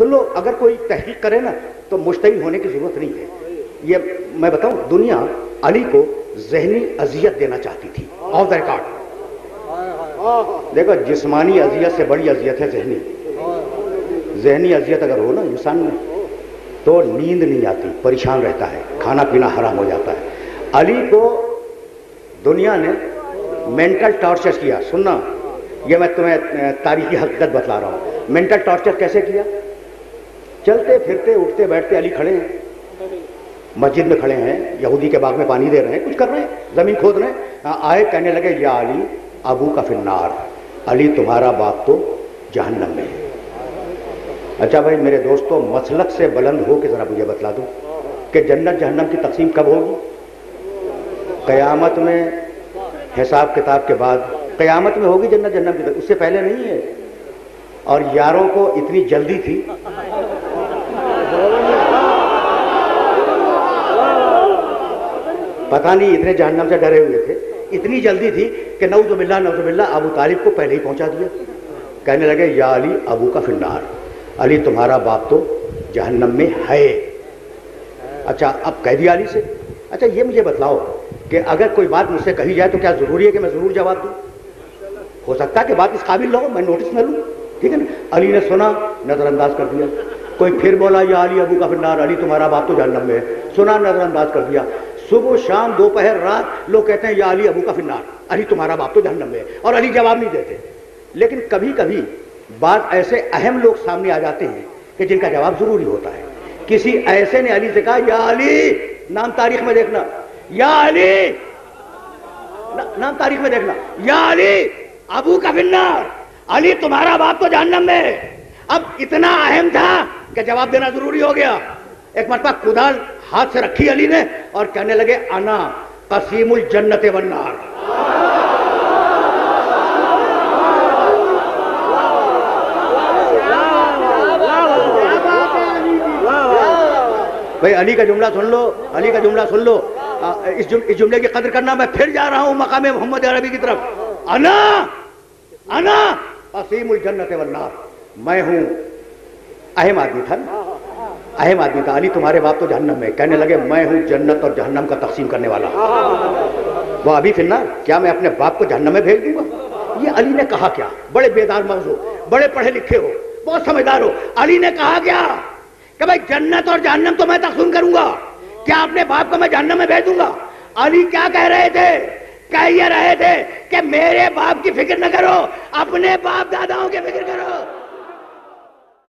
सुन लो, अगर कोई तहकीक करे ना तो मुश्तई होने की जरूरत नहीं है। ये मैं बताऊं, दुनिया अली को जहनी अजियत देना चाहती थी ऑफ द रिकॉर्ड। देखो, जिस्मानी अजियत से बड़ी अजियत है जहनी। जहनी अजियत अगर हो ना इंसान में, तो नींद नहीं आती, परेशान रहता है, खाना पीना हराम हो जाता है। अली को दुनिया ने मेंटल टॉर्चर किया। सुनना, यह मैं तुम्हें तारीखी हकीकत बतला रहा हूँ। मेंटल टॉर्चर कैसे किया? चलते फिरते उठते बैठते अली खड़े हैं, मस्जिद में खड़े हैं, यहूदी के बाग में पानी दे रहे हैं, कुछ कर रहे हैं, ज़मीन खोद रहे हैं। आए, कहने लगे, या अली अबू का फिन्नार, अली तुम्हारा बाप तो जहन्नम में है। अच्छा भाई मेरे दोस्तों, मसलक से बुलंद हो के ज़रा मुझे बतला दो कि जन्नत जहन्नम की तकसीम कब होगी? क़यामत में, हिसाब किताब के बाद क़यामत में होगी जन्नत जहन्नम की, उससे पहले नहीं है। और यारों को इतनी जल्दी थी, पता नहीं इतने जहन्नम से डरे हुए थे, इतनी जल्दी थी कि नऊज़ुबिल्ला अबू तालिब को पहले ही पहुंचा दिया। कहने लगे, या अली अबू का फिन्नार, अली तुम्हारा बाप तो जहन्नम में है। अच्छा, अब कह दिया अली से। अच्छा ये मुझे बतलाओ कि अगर कोई बात मुझसे कही जाए तो क्या ज़रूरी है कि मैं ज़रूर जवाब दूँ? हो सकता है कि बात इस काबिल ना हो, मैं नोटिस न लूँ, ठीक है ना। अली ने सुना, नज़रअंदाज कर दिया। कोई फिर बोला, या अली अबू का फिन्नार, अली तुम्हारा बाप तो जहन्नम में है, सुना, नज़रअंदाज कर दिया। सुबह शाम दोपहर रात लोग कहते हैं, या अली अबू का फिन्नार, अली तुम्हारा बाप तो जहन्नम में है, और अली जवाब नहीं देते। लेकिन कभी कभी बात ऐसे अहम लोग सामने आ जाते हैं कि जिनका जवाब ज़रूरी होता है। किसी ऐसे ने अली से कहा, या अली, नाम तारीख में देखना, या अली, नाम तारीख में देखना, या अली अबू का फिन्नार, अली तुम्हारा बाप तो जहन्नम में है। अब इतना अहम था कि जवाब देना ज़रूरी हो गया। एक मरतबा कुदाल हाथ से रखी अली ने और कहने लगे, अना कसीमुल जन्नत वन्नार, भाई अली का जुमला सुन लो, अली का जुमला सुन लो। इस जुमले की कदर करना। मैं फिर जा रहा हूँ मकामे मोहम्मद अरबी की तरफ। अना अना कसीमुल जन्नत वन्नार, मैं हूँ। अहम आदमी था ना, अहम आदमी था। अली तुम्हारे बाप तो जहन्नम है। कहने लगे, मैं हूँ जन्नत और जहन्नम का तकसीम करने वाला। वो अभी फिर ना, क्या मैं अपने बाप को जहन्नम में भेज दूंगा? ये अली ने कहा क्या? बड़े बेदार मगज हो, बड़े पढ़े लिखे हो, बहुत समझदार हो। अली ने कहा क्या कि भाई जन्नत और जहन्नम तो मैं तकसीम करूंगा, क्या अपने बाप को मैं जहन्नम में भेज दूंगा? अली क्या कह रहे थे? कह ये रहे थे कि मेरे बाप की फिक्र न करो, अपने बाप दादाओं की फिक्र करो।